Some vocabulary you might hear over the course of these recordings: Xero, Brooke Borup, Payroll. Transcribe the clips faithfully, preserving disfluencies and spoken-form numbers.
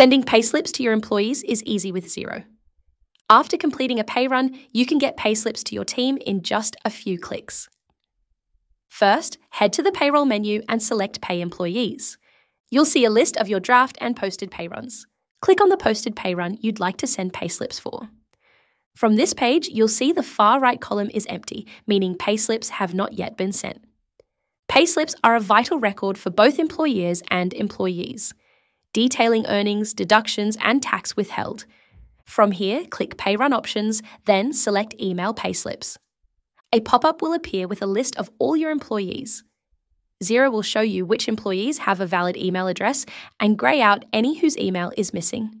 Sending payslips to your employees is easy with Xero. After completing a pay run, you can get payslips to your team in just a few clicks. First, head to the Payroll menu and select Pay Employees. You'll see a list of your draft and posted pay runs. Click on the posted pay run you'd like to send payslips for. From this page, you'll see the far right column is empty, meaning payslips have not yet been sent. Payslips are a vital record for both employers and employees, detailing earnings, deductions, and tax withheld. From here, click Pay Run Options, then select Email Payslips. A pop-up will appear with a list of all your employees. Xero will show you which employees have a valid email address and grey out any whose email is missing.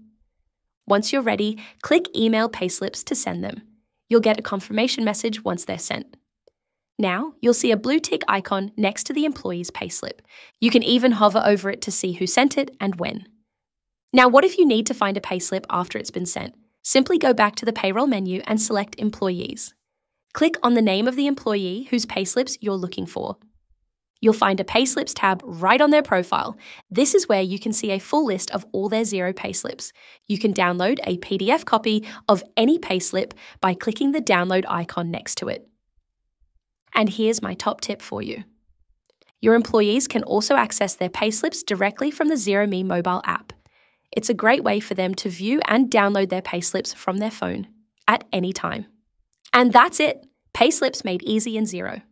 Once you're ready, click Email Payslips to send them. You'll get a confirmation message once they're sent. Now, you'll see a blue tick icon next to the employee's payslip. You can even hover over it to see who sent it and when. Now, what if you need to find a payslip after it's been sent? Simply go back to the Payroll menu and select Employees. Click on the name of the employee whose payslips you're looking for. You'll find a Payslips tab right on their profile. This is where you can see a full list of all their Xero payslips. You can download a P D F copy of any payslip by clicking the download icon next to it. And here's my top tip for you. Your employees can also access their payslips directly from the Xero Me mobile app. It's a great way for them to view and download their payslips from their phone at any time. And that's it, payslips made easy in Xero.